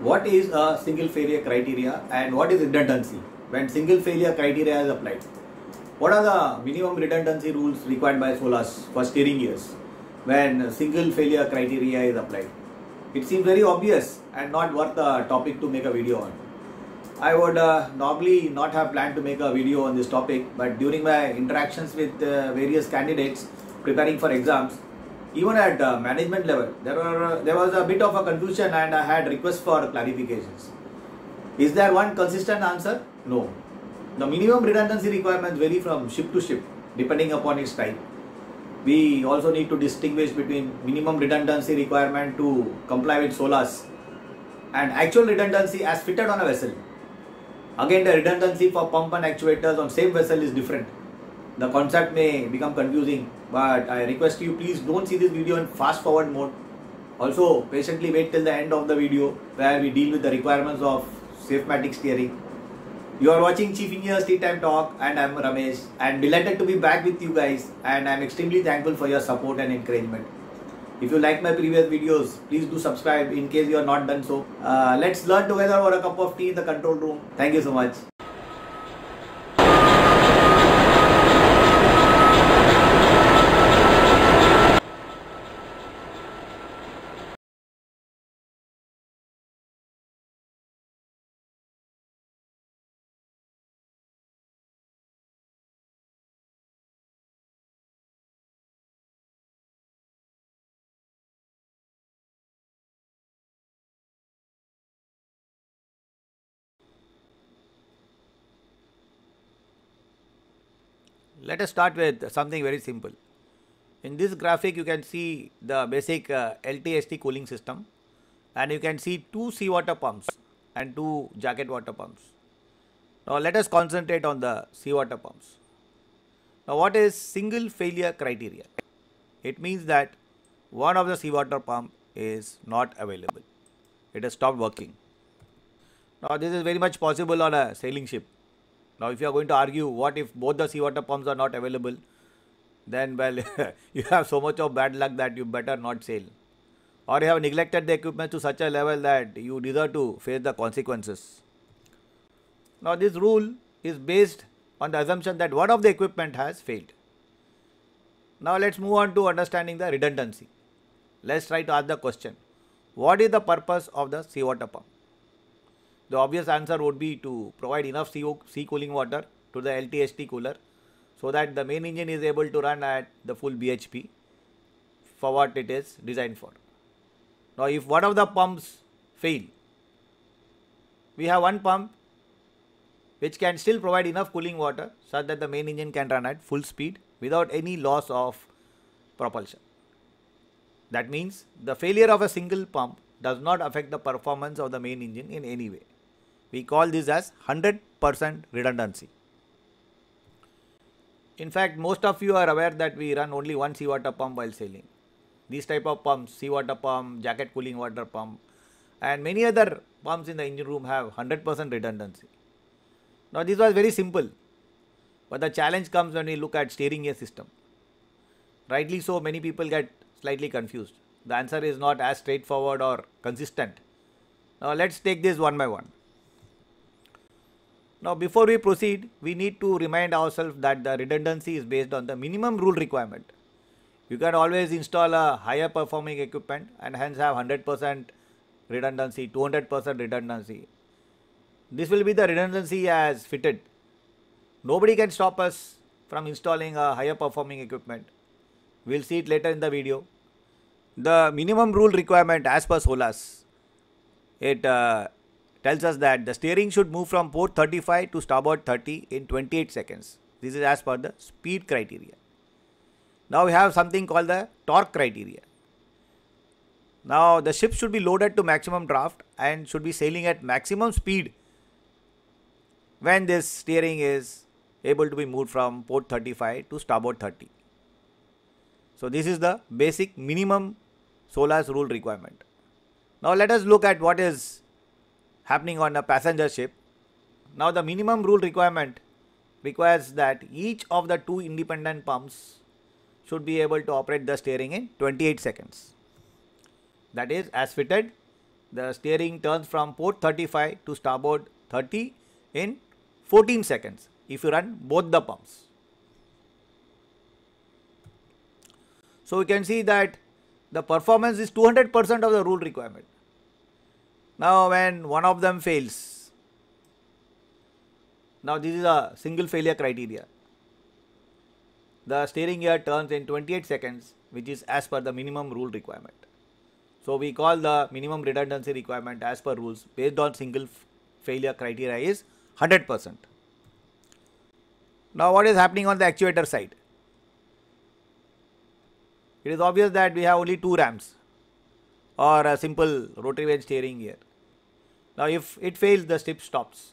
what is a single failure criteria and what is redundancy when single failure criteria is applied. What are the minimum redundancy rules required by SOLAS for steering gears when single failure criteria is applied? It seems very obvious and not worth the topic to make a video on. I would normally not have planned to make a video on this topic, but during my interactions with various candidates preparing for exams, even at management level, there was a bit of a confusion and I had requests for clarifications. Is there one consistent answer? No. The minimum redundancy requirements vary from ship to ship depending upon its type. We also need to distinguish between minimum redundancy requirement to comply with SOLAS and actual redundancy as fitted on a vessel. Again, the redundancy for pump and actuators on same vessel is different. The concept may become confusing, but I request you please don't see this video in fast forward mode. Also, patiently wait till the end of the video where we deal with the requirements of Safematic steering. You are watching Chief Engineer's Tea Time Talk and I am Ramesh, and delighted to be back with you guys, and I am extremely thankful for your support and encouragement. If you like my previous videos, please do subscribe in case you are not done so. Let's learn together over a cup of tea in the control room. Thank you so much. Let us start with something very simple. In this graphic you can see the basic LTST cooling system, and you can see two seawater pumps and two jacket water pumps. Now let us concentrate on the seawater pumps. Now what is single failure criteria? It means that one of the seawater pump is not available. It has stopped working. Now this is very much possible on a sailing ship. Now if you are going to argue what if both the seawater pumps are not available, then well you have so much of bad luck that you better not sail, or you have neglected the equipment to such a level that you deserve to face the consequences. Now this rule is based on the assumption that one of the equipment has failed. Now let's move on to understanding the redundancy. Let's try to ask the question, what is the purpose of the seawater pump? The obvious answer would be to provide enough sea cooling water to the LTST cooler so that the main engine is able to run at the full BHP for what it is designed for. Now if one of the pumps fail, we have one pump which can still provide enough cooling water such that the main engine can run at full speed without any loss of propulsion. That means the failure of a single pump does not affect the performance of the main engine in any way. We call this as 100% redundancy. In fact, most of you are aware that we run only one seawater pump while sailing. These type of pumps, seawater pump, jacket cooling water pump, and many other pumps in the engine room have 100% redundancy. Now this was very simple, but the challenge comes when we look at steering gear system. Rightly so, many people get slightly confused. The answer is not as straightforward or consistent. Now let's take this one by one. Now before we proceed, we need to remind ourselves that the redundancy is based on the minimum rule requirement. You can always install a higher performing equipment and hence have 100% redundancy, 200% redundancy. This will be the redundancy as fitted. Nobody can stop us from installing a higher performing equipment. We will see it later in the video. The minimum rule requirement as per SOLAS, it tells us that the steering should move from port 35 to starboard 30 in 28 seconds. This is as per the speed criteria. Now we have something called the torque criteria. Now the ship should be loaded to maximum draft and should be sailing at maximum speed when this steering is able to be moved from port 35 to starboard 30. So this is the basic minimum SOLAS rule requirement. Now let us look at what is happening on a passenger ship. Now the minimum rule requirement requires that each of the two independent pumps should be able to operate the steering in 28 seconds. That is as fitted the steering turns from port 35 to starboard 30 in 14 seconds if you run both the pumps. So you can see that the performance is 200% of the rule requirement. Now when one of them fails, now this is a single failure criteria. The steering gear turns in 28 seconds, which is as per the minimum rule requirement. So we call the minimum redundancy requirement as per rules based on single failure criteria is 100%. Now what is happening on the actuator side? It is obvious that we have only two ramps or a simple rotary wave steering gear. Now if it fails, the ship stops.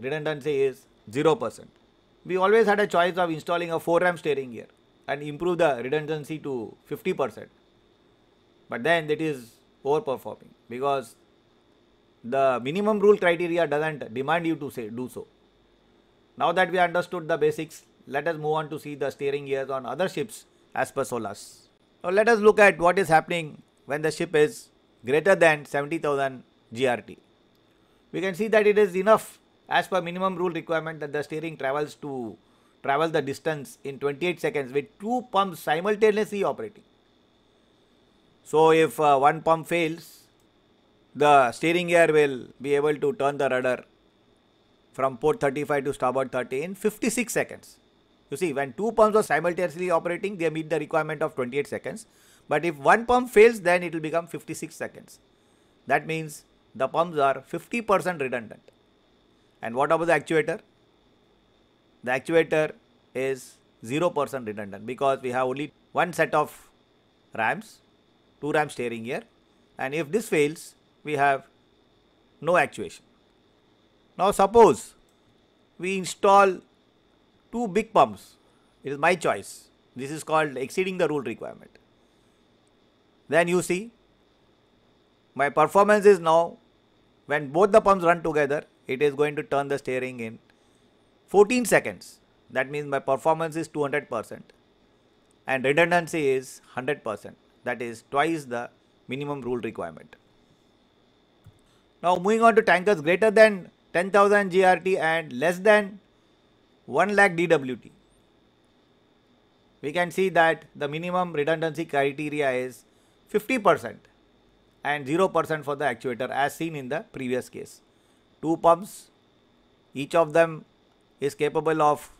Redundancy is 0%. We always had a choice of installing a 4-ramp steering gear and improve the redundancy to 50%. But then that is overperforming because the minimum rule criteria doesn't demand you to say do so. Now that we understood the basics, let us move on to see the steering gears on other ships as per SOLAS. Now let us look at what is happening when the ship is greater than 70,000 GRT. We can see that it is enough as per minimum rule requirement that the steering travel the distance in 28 seconds with two pumps simultaneously operating. So if one pump fails, the steering gear will be able to turn the rudder from port 35 to starboard 30 in 56 seconds. You see, when two pumps are simultaneously operating, they meet the requirement of 28 seconds. But if one pump fails, then it will become 56 seconds. That means the pumps are 50% redundant. And what about the actuator? The actuator is 0% redundant because we have only one set of ramps, 2-ramp steering gear, and if this fails, we have no actuation. Now suppose we install two big pumps. It is my choice. This is called exceeding the rule requirement. Then you see, my performance is now, when both the pumps run together, it is going to turn the steering in 14 seconds. That means my performance is 200% and redundancy is 100%. That is twice the minimum rule requirement. Now moving on to tankers greater than 10,000 GRT and less than 1 lakh DWT. We can see that the minimum redundancy criteria is 50% and 0% for the actuator as seen in the previous case. Two pumps, each of them is capable of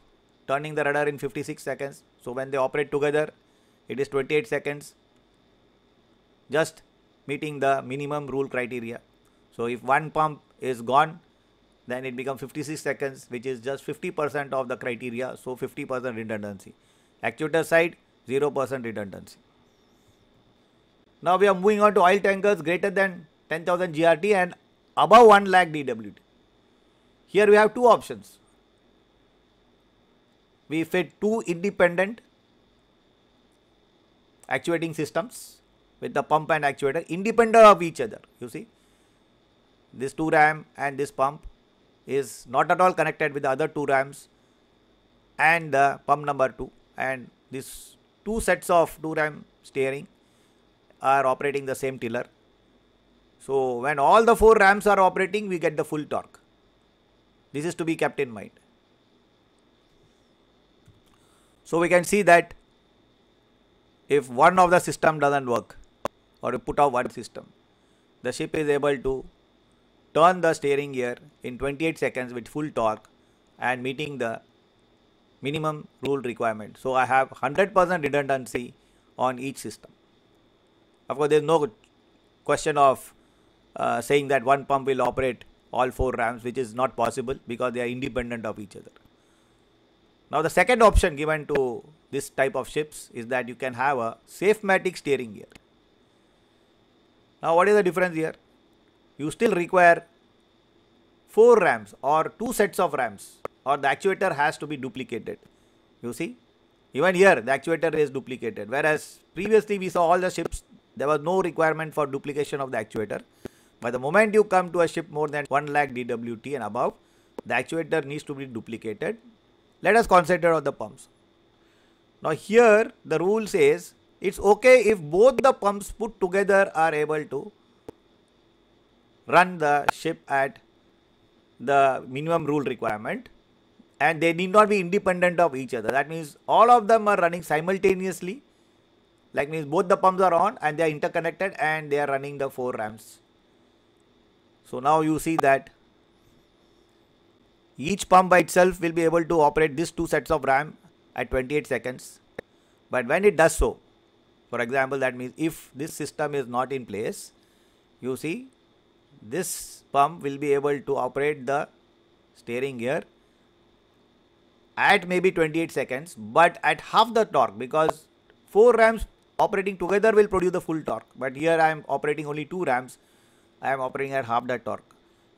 turning the rudder in 56 seconds. So when they operate together, it is 28 seconds. Just meeting the minimum rule criteria. So if one pump is gone, then it becomes 56 seconds, which is just 50% of the criteria. So 50% redundancy. Actuator side, 0% redundancy. Now we are moving on to oil tankers greater than 10,000 GRT and above 1 lakh DWT. Here we have two options. We fit two independent actuating systems with the pump and actuator independent of each other. You see, this 2 ram and this pump is not at all connected with the other 2 rams and the pump number 2, and these two sets of 2 ram steering are operating the same tiller. So when all the 4 rams are operating, we get the full torque. This is to be kept in mind. So we can see that if one of the system doesn't work, or you put out one system, the ship is able to turn the steering gear in 28 seconds with full torque and meeting the minimum rule requirement. So I have 100% redundancy on each system. Of course, there is no question of saying that one pump will operate all 4 rams, which is not possible because they are independent of each other. Now the second option given to this type of ships is that you can have a Safematic steering gear. Now what is the difference here? You still require 4 rams or two sets of rams, or the actuator has to be duplicated. You see, even here the actuator is duplicated, whereas previously we saw all the ships, there was no requirement for duplication of the actuator. But the moment you come to a ship more than 1 lakh DWT and above, the actuator needs to be duplicated. Let us concentrate on the pumps. Now here the rule says it's okay if both the pumps put together are able to run the ship at the minimum rule requirement, and they need not be independent of each other. That means all of them are running simultaneously. That means both the pumps are on and they are interconnected and they are running the 4 ramps. So now you see that each pump by itself will be able to operate these 2 sets of RAM at 28 seconds. But when it does so, for example, that means if this system is not in place, you see this pump will be able to operate the steering gear at maybe 28 seconds, but at half the torque, because 4 ramps operating together will produce the full torque. But here I am operating only 2 ramps, I am operating at half the torque.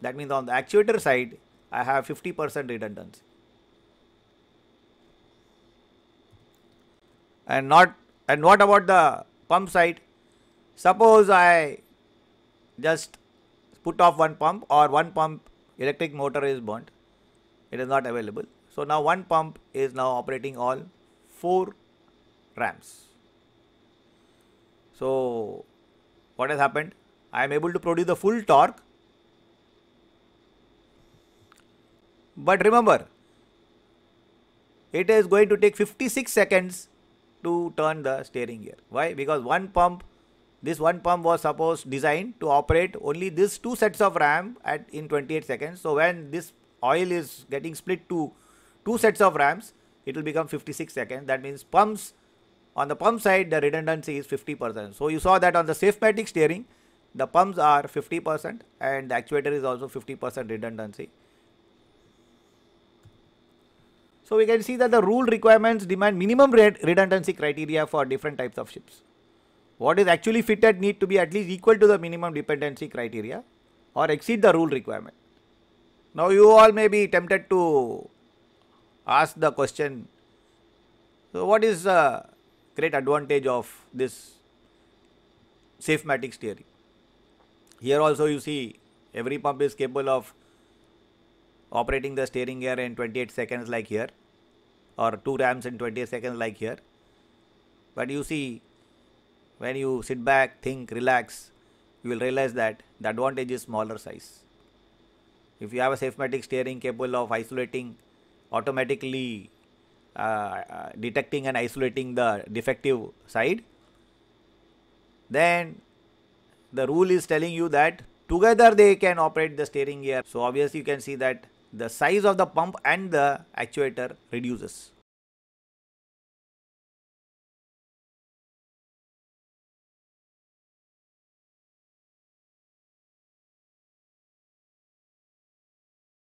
That means on the actuator side, I have 50% redundancy. And what about the pump side? Suppose I just put off one pump, or one pump electric motor is burnt, it is not available. So now one pump is now operating all 4 ramps. So what has happened? I am able to produce the full torque. But remember, it is going to take 56 seconds to turn the steering gear. Why? Because this one pump was supposed designed to operate only these 2 sets of RAM in 28 seconds. So when this oil is getting split to 2 sets of RAMs, it will become 56 seconds. That means pumps, on the pump side, the redundancy is 50%. So you saw that on the Safematic steering, the pumps are 50% and the actuator is also 50% redundancy. So we can see that the rule requirements demand minimum redundancy criteria for different types of ships. What is actually fitted need to be at least equal to the minimum dependency criteria or exceed the rule requirement. Now you all may be tempted to ask the question, so what is the great advantage of this Safematic steering? Here also you see every pump is capable of operating the steering gear in 28 seconds like here, or 2 ramps in 28 seconds like here. But you see, when you sit back, think, relax, you will realize that the advantage is smaller size. If you have a Safematic steering capable of isolating, automatically detecting and isolating the defective side, then the rule is telling you that together they can operate the steering gear. So obviously you can see that the size of the pump and the actuator reduces.